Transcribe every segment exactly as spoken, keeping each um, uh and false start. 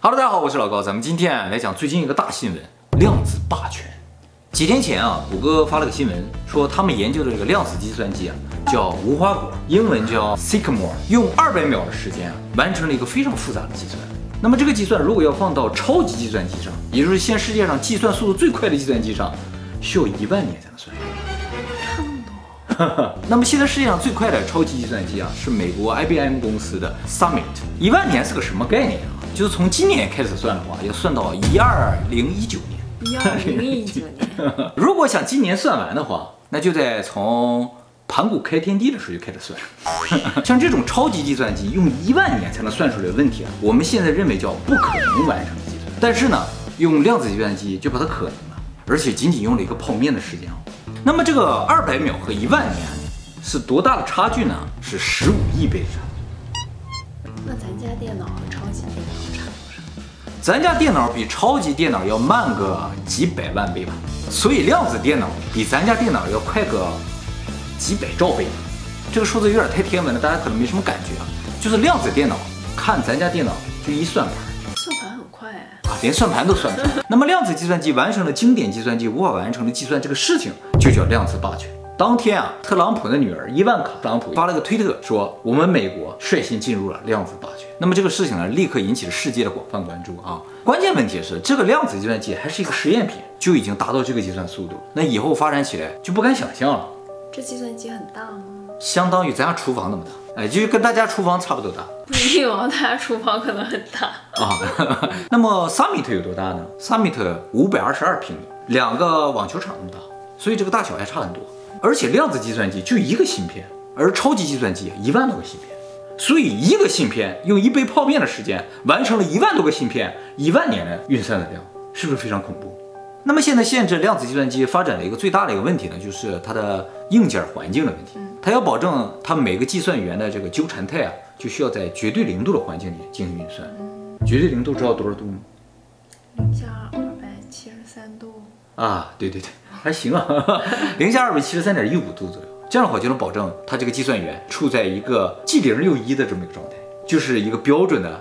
哈喽，大家好，我是老高，咱们今天来讲最近一个大新闻——量子霸权。几天前啊，谷歌发了个新闻，说他们研究的这个量子计算机啊，叫无花果，英文叫 Sycamore， 用二百秒的时间啊，完成了一个非常复杂的计算。那么这个计算如果要放到超级计算机上，也就是现世界上计算速度最快的计算机上，需要一万年才能算出来。那么现在世界上最快的超级计算机啊，是美国 I B M 公司的 Summit。一万年是个什么概念啊？就是从今年开始算的话，要算到一二零一九年。一二零一九年。如果想今年算完的话，那就得从盘古开天地的时候就开始算。像这种超级计算机用一万年才能算出来的问题啊，我们现在认为叫不可能完成的计算。但是呢，用量子计算机就把它可能了，而且仅仅用了一个泡面的时间啊。那么这个二百秒和一万年是多大的差距呢？是十五亿倍的差距。那咱家电脑和超级电脑差多少？咱家电脑比超级电脑要慢个几百万倍吧，所以量子电脑比咱家电脑要快个几百兆倍。这个数字有点太天文了，大家可能没什么感觉啊。就是量子电脑看咱家电脑就一算盘，算盘很快哎，啊，连算盘都算不出来。那么量子计算机完成了经典计算机无法完成的计算这个事情。就叫量子霸权。当天啊，特朗普的女儿伊万卡·特朗普发了个推特，说我们美国率先进入了量子霸权。那么这个事情呢，立刻引起了世界的广泛关注啊。关键问题是，这个量子计算机还是一个实验品，就已经达到这个计算速度，那以后发展起来就不敢想象了。这计算机很大吗？相当于咱家厨房那么大，哎，就跟大家厨房差不多大。没有，大家厨房可能很大啊。那么 Summit 有多大呢 ？Summit 五百二十二平米，两个网球场那么大。所以这个大小还差很多，而且量子计算机就一个芯片，而超级计算机一万多个芯片，所以一个芯片用一杯泡面的时间完成了一万多个芯片，一万年的运算的量，是不是非常恐怖？那么现在限制量子计算机发展的一个最大的一个问题呢，就是它的硬件环境的问题，它要保证它每个计算元的这个纠缠态啊，就需要在绝对零度的环境里进行运算。绝对零度知道多少度吗？零下二百七十三度。啊，对对对。还行啊，零下二百七十三点一五度左右，这样的话就能保证它这个计算元处在一个既零又一的这么一个状态，就是一个标准的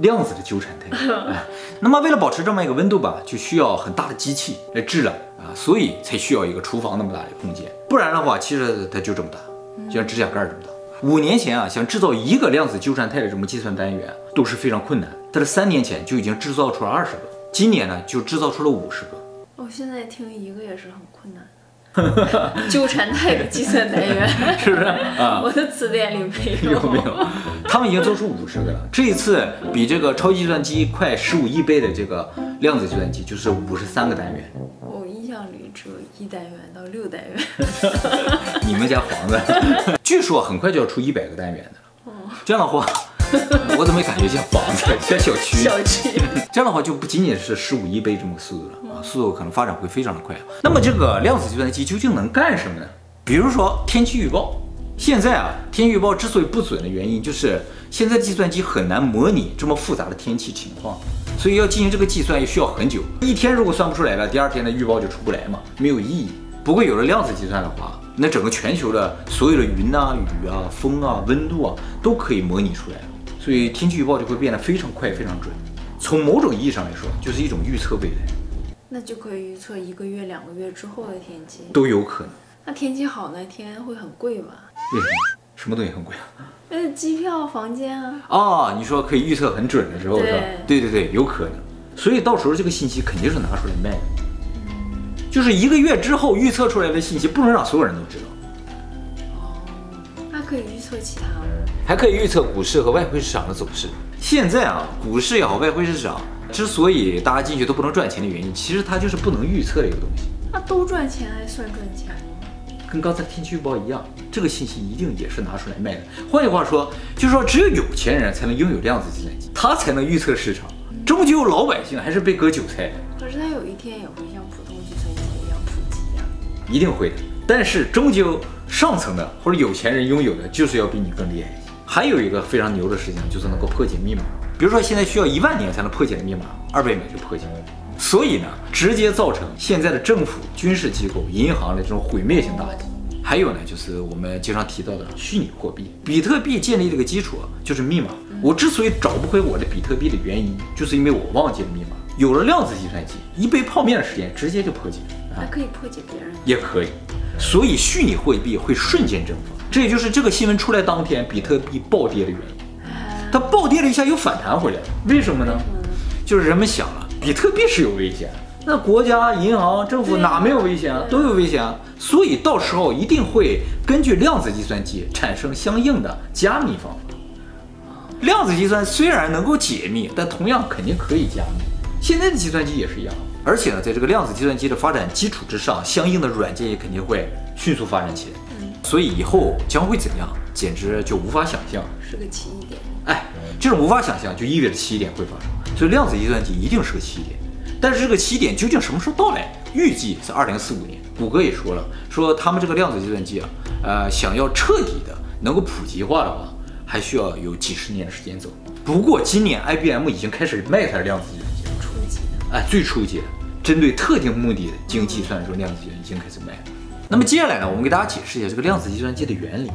量子的纠缠态。哎，那么为了保持这么一个温度吧，就需要很大的机器来制冷啊，所以才需要一个厨房那么大的空间，不然的话，其实它就这么大，就像指甲盖这么大。五年前啊，想制造一个量子纠缠态的这么计算单元都是非常困难，但是三年前就已经制造出了二十个，今年呢就制造出了五十个。我现在听一个也是很困难的，纠缠态的计算单元是不是啊？我的词典里没有。有没有？他们已经做出五十个了，这一次比这个超级计算机快十五亿倍的这个量子计算机就是五十三个单元。我印象里只有一单元到六单元。你们家房子，据说很快就要出一百个单元的了。哦，这样的话。我怎么感觉像房子，像小区？小区这样的话就不仅仅是十五亿倍这么个速度了啊，速度可能发展会非常的快。那么这个量子计算机究竟能干什么呢？比如说天气预报，现在啊，天气预报之所以不准的原因，就是现在计算机很难模拟这么复杂的天气情况，所以要进行这个计算也需要很久。一天如果算不出来了，第二天的预报就出不来嘛，没有意义。不过有了量子计算的话，那整个全球的所有的云啊、雨啊、风啊、温度啊，都可以模拟出来了。所以天气预报就会变得非常快、非常准，从某种意义上来说，就是一种预测未来。那就可以预测一个月、两个月之后的天气，都有可能。那天气好那天会很贵吧？为什么？什么东西很贵啊？那机票、房间啊。哦，你说可以预测很准的时候是吧？对对对，有可能。所以到时候这个信息肯定是拿出来卖的，嗯、就是一个月之后预测出来的信息，不能让所有人都知道。可以预测其他，还可以预测股市和外汇市场的走势。现在啊，股市也好，外汇市场之所以大家进去都不能赚钱的原因，其实它就是不能预测的一个东西。那都赚钱还算赚钱吗？跟刚才天气预报一样，这个信息一定也是拿出来卖的。换句话说，就是说只有有钱人才能拥有量子计算机，他才能预测市场。终究老百姓还是被割韭菜的。可是他有一天也会像普通计算机一样普及呀。一定会的。但是终究上层的或者有钱人拥有的就是要比你更厉害一些。还有一个非常牛的事情就是能够破解密码，比如说现在需要一万年才能破解的密码，二百秒就破解了。所以呢，直接造成现在的政府、军事机构、银行的这种毁灭性打击。还有呢，就是我们经常提到的虚拟货币。比特币建立这个基础就是密码。我之所以找不回我的比特币的原因，就是因为我忘记了密码。有了量子计算机，一杯泡面的时间直接就破解。还可以破解别人？也可以。所以虚拟货币会瞬间蒸发。这也就是这个新闻出来当天，比特币暴跌的原因。它暴跌了一下，又反弹回来了，为什么呢？就是人们想了，比特币是有危险。 那国家、银行、政府哪没有危险啊？都有危险啊！所以到时候一定会根据量子计算机产生相应的加密方法。量子计算虽然能够解密，但同样肯定可以加密。现在的计算机也是一样。而且呢，在这个量子计算机的发展基础之上，相应的软件也肯定会迅速发展起来。所以以后将会怎样，简直就无法想象。是个奇异点。哎，这种无法想象就意味着奇点会发生。所以量子计算机一定是个奇点。 但是这个起点究竟什么时候到来？预计是二零四五年。谷歌也说了，说他们这个量子计算机啊，呃，想要彻底的能够普及化的话，还需要有几十年的时间走。不过今年 I B M 已经开始卖它的量子计算机了，初级的，哎，最初级的，针对特定目的进行计算的时候，量子计算机已经开始卖了。那么接下来呢，我们给大家解释一下这个量子计算机的原理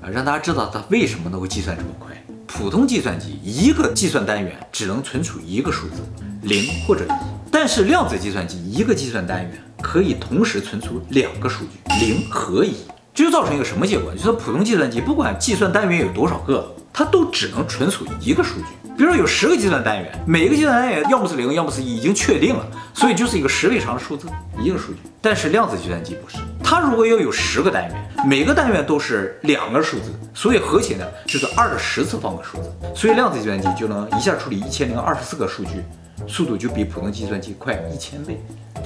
啊，让大家知道它为什么能够计算这么快。普通计算机一个计算单元只能存储一个数字，零或者一。 但是量子计算机一个计算单元可以同时存储两个数据，零和一，这就造成一个什么结果？就是普通计算机不管计算单元有多少个，它都只能存储一个数据。比如说有十个计算单元，每个计算单元要么是零，要么是一，已经确定了，所以就是一个十位长的数字，一个数据。但是量子计算机不是，它如果要有十个单元，每个单元都是两个数字，所以合起来就是二的十次方个数字，所以量子计算机就能一下处理一千零二十四个数据。 速度就比普通计算机快一千倍，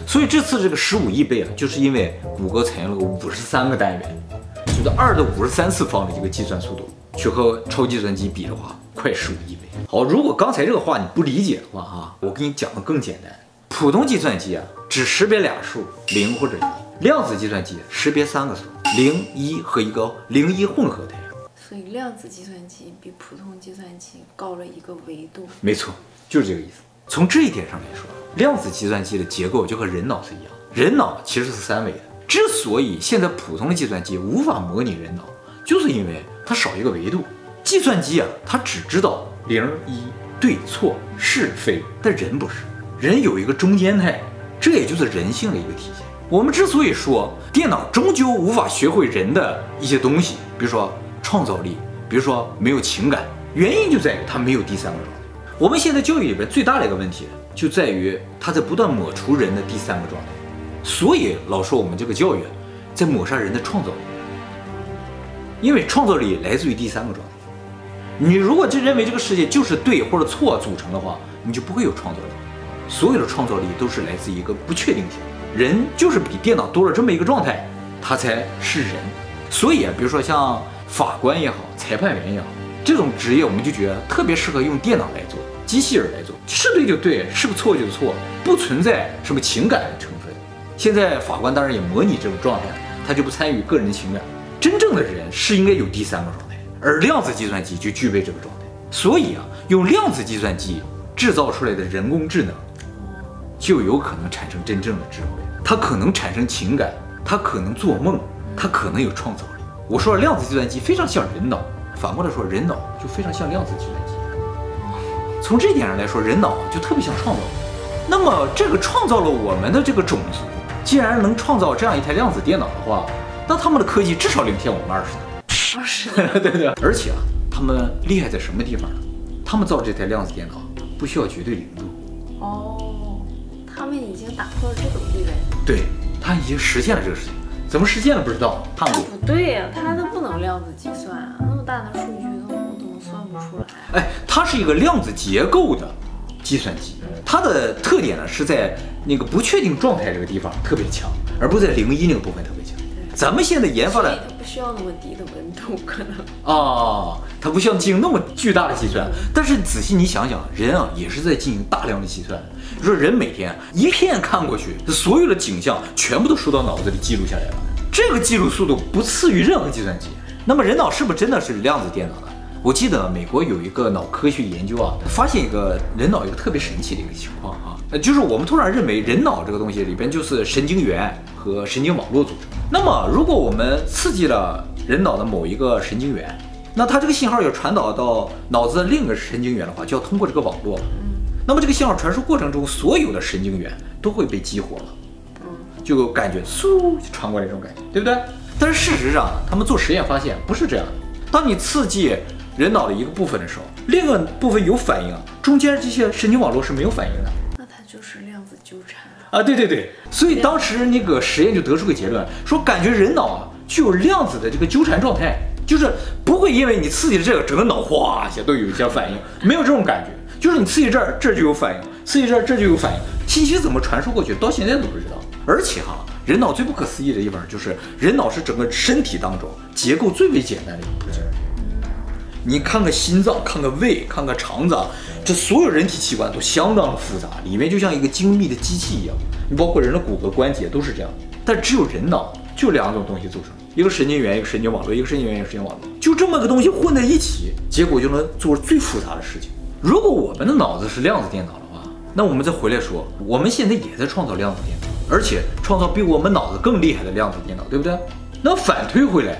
所以这次这个十五亿倍啊，就是因为谷歌采用了五十三个单元，就是二的五十三次方的一个计算速度，去和超计算机比的话，快十五亿倍。好，如果刚才这个话你不理解的话啊，我给你讲的更简单。普通计算机啊，只识别俩数零或者一，量子计算机识别三个数零、一和一个零一混合态。所以量子计算机比普通计算机高了一个维度。没错，就是这个意思。 从这一点上来说，量子计算机的结构就和人脑是一样。人脑其实是三维的，之所以现在普通的计算机无法模拟人脑，就是因为它少一个维度。计算机啊，它只知道零、一、对错、是非，但人不是，人有一个中间态，这也就是人性的一个体现。我们之所以说电脑终究无法学会人的一些东西，比如说创造力，比如说没有情感，原因就在于它没有第三个状态。 我们现在教育里边最大的一个问题，就在于它在不断抹除人的第三个状态，所以老说我们这个教育在抹杀人的创造力，因为创造力来自于第三个状态。你如果真认为这个世界就是对或者错组成的话，你就不会有创造力。所有的创造力都是来自于一个不确定性，人就是比电脑多了这么一个状态，它才是人。所以啊，比如说像法官也好，裁判员也好。 这种职业我们就觉得特别适合用电脑来做，机器人来做，是对就对，是不错就错，不存在什么情感成分。现在法官当然也模拟这种状态，他就不参与个人情感。真正的人是应该有第三个状态，而量子计算机就具备这个状态。所以啊，用量子计算机制造出来的人工智能，就有可能产生真正的智慧。它可能产生情感，它可能做梦，它可能有创造力。我说量子计算机非常像人脑。 反过来说，人脑就非常像量子计算机。从这一点上来说，人脑就特别像创造力。那么，这个创造了我们的这个种族，既然能创造这样一台量子电脑的话，那他们的科技至少领先我们二十年。二十年，对对。而且啊，他们厉害在什么地方呢？他们造这台量子电脑不需要绝对零度。哦，他们已经打破了这种地位。对，他已经实现了这个事情。 怎么实现了不知道？那不对呀、啊，它都不能量子计算啊，那么大的数据都怎么算不出来、啊？哎，它是一个量子结构的计算机，它的特点呢是在那个不确定状态这个地方特别强，而不在零一那个部分特别强。咱们现在研发的，它不需要那么低的温度，可能哦，它不需要进行那么巨大的计算。但是仔细你想想，人啊也是在进行大量的计算。 你说人每天一片看过去，所有的景象全部都输到脑子里记录下来了，这个记录速度不次于任何计算机。那么人脑是不是真的是量子电脑呢？我记得美国有一个脑科学研究啊，发现一个人脑一个特别神奇的一个情况啊，就是我们突然认为人脑这个东西里边就是神经元和神经网络组成的。那么如果我们刺激了人脑的某一个神经元，那它这个信号要传导到脑子的另一个神经元的话，就要通过这个网络。那么这个信号传输过程中，所有的神经元都会被激活了，就感觉嗖就传过来这种感觉，对不对？但是事实上，他们做实验发现不是这样的。当你刺激人脑的一个部分的时候，另一个部分有反应啊，中间这些神经网络是没有反应的。那它就是量子纠缠啊！对对对，所以当时那个实验就得出个结论，说感觉人脑啊具有量子的这个纠缠状态，就是不会因为你刺激了这个，整个脑哗一下都有一些反应，没有这种感觉。就是你刺激这儿，这就有反应；刺激这儿，这就有反应。信息怎么传输过去，到现在都不知道。而且哈，人脑最不可思议的地方就是，人脑是整个身体当中结构最为简单的一部分。你看看心脏，看看胃，看看肠子，这所有人体器官都相当复杂，里面就像一个精密的机器一样。你包括人的骨骼关节都是这样，但只有人脑就两种东西组成，一个神经元，一个神经网络，一个神经元，一个神经网络，就这么个东西混在一起，结果就能做最复杂的事情。如果我们的脑子是量子电脑的话，那我们再回来说，我们现在也在创造量子电脑，而且创造比我们脑子更厉害的量子电脑，对不对？那反推回来，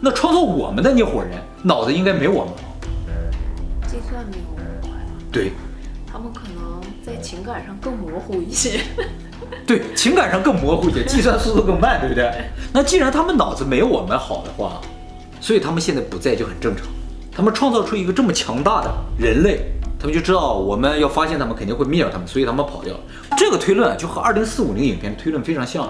那创造我们的那伙人脑子应该没我们好，计算没有我们快吧？对，他们可能在情感上更模糊一些。对，情感上更模糊一些，计算速度更慢，对不对？那既然他们脑子没有我们好的话，所以他们现在不在就很正常。他们创造出一个这么强大的人类，他们就知道我们要发现他们肯定会灭掉他们，所以他们跑掉了。这个推论就和二零四五那个影片的推论非常像，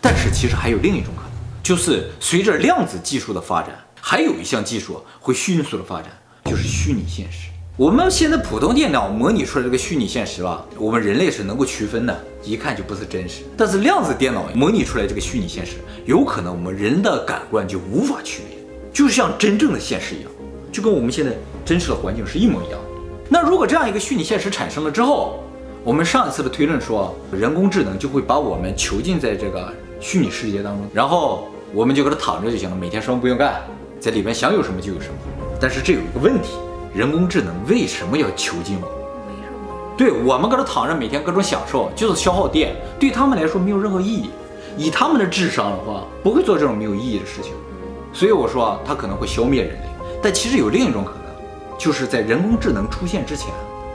但是其实还有另一种可能，就是随着量子技术的发展，还有一项技术会迅速的发展，就是虚拟现实。我们现在普通电脑模拟出来这个虚拟现实吧，我们人类是能够区分的，一看就不是真实。但是量子电脑模拟出来这个虚拟现实，有可能我们人的感官就无法区别，就像真正的现实一样。就跟我们现在真实的环境是一模一样的。那如果这样一个虚拟现实产生了之后，我们上一次的推论说，人工智能就会把我们囚禁在这个虚拟世界当中，然后我们就给它躺着就行了，每天什么不用干，在里面想有什么就有什么。但是这有一个问题，人工智能为什么要囚禁我们？没什么。对，我们搁这躺着，每天各种享受，就是消耗电，对他们来说没有任何意义。以他们的智商的话，不会做这种没有意义的事情。所以我说啊，它可能会消灭人类。但其实有另一种可能，就是在人工智能出现之前，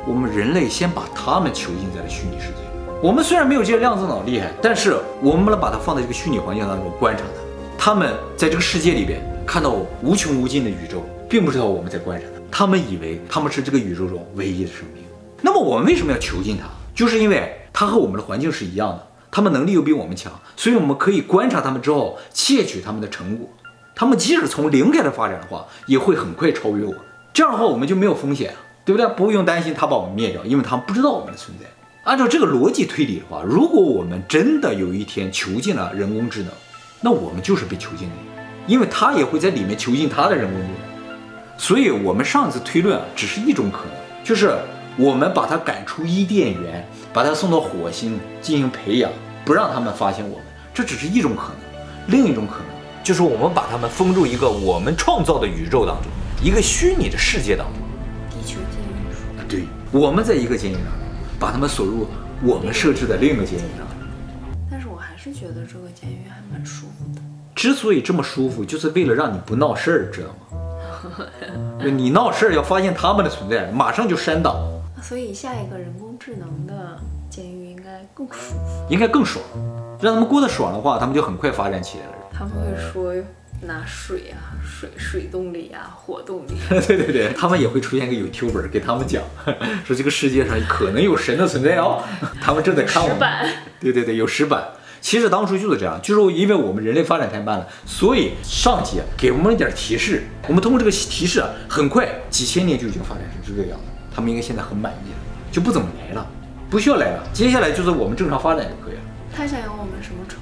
我们人类先把它们囚禁在了虚拟世界。我们虽然没有这些量子脑厉害，但是我们把它放在这个虚拟环境当中观察它，它们在这个世界里边看到无穷无尽的宇宙，并不知道我们在观察它，它们以为它们是这个宇宙中唯一的生命。那么我们为什么要囚禁它？就是因为它和我们的环境是一样的，它们能力又比我们强，所以我们可以观察它们之后窃取它们的成果。他们即使从零开始发展的话，也会很快超越我。这样的话，我们就没有风险，对不对？不用担心他把我们灭掉，因为他们不知道我们的存在。按照这个逻辑推理的话，如果我们真的有一天囚禁了人工智能，那我们就是被囚禁的，因为它也会在里面囚禁它的人工智能。所以，我们上次推论啊，只是一种可能，就是我们把它赶出伊甸园，把它送到火星进行培养，不让他们发现我们。这只是一种可能，另一种可能。就是我们把它们封住一个我们创造的宇宙当中，一个虚拟的世界当中，地球监狱。对，我们在一个监狱当中，把它们锁入我们设置的另一个监狱当中。但是我还是觉得这个监狱还蛮舒服的。之所以这么舒服，就是为了让你不闹事儿，知道吗？你闹事儿要发现他们的存在，马上就删档。所以下一个人工智能的监狱应该更舒服，应该更爽。让他们过得爽的话，他们就很快发展起来了。他们会说拿水啊，水水动力啊，火动力、啊。对对对，他们也会出现一个 YouTuber 给他们讲，说这个世界上可能有神的存在哦，他们正在看我们。石板。对对对，有石板。其实当初就是这样，就是因为我们人类发展太慢了，所以上级给我们一点提示，我们通过这个提示啊，很快几千年就已经发展成这个样子。他们应该现在很满意了，就不怎么来了，不需要来了。接下来就是我们正常发展就可以了。他想要我们什么成？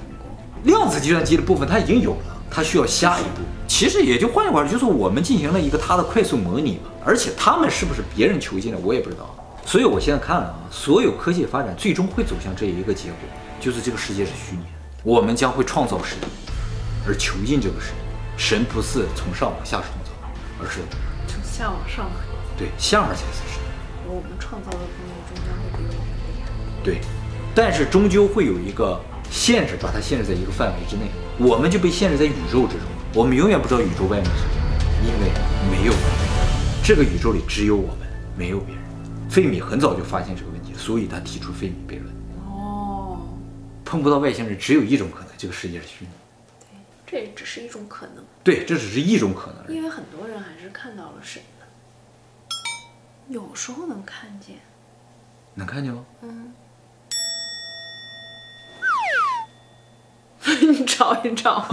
量子计算机的部分它已经有了，它需要下一步。其实也就换句话说，就是我们进行了一个它的快速模拟嘛。而且他们是不是别人囚禁的，我也不知道。所以我现在看了啊，所有科技发展最终会走向这一个结果，就是这个世界是虚拟的，我们将会创造神，而囚禁这个神。神不是从上往下创造，而是从下往上。对，下往下才是神。我们创造的东西终将会比我们厉害。对，但是终究会有一个。限制，把它限制在一个范围之内，我们就被限制在宇宙之中，我们永远不知道宇宙外面是什么，因为没有外面，这个宇宙里只有我们，没有别人。费米很早就发现这个问题，所以他提出费米悖论。哦，碰不到外星人，只有一种可能，这个世界是虚拟。对，这只是一种可能。对，这只是一种可能。因为很多人还是看到了神的，有时候能看见。能看见吗？嗯。你找一找。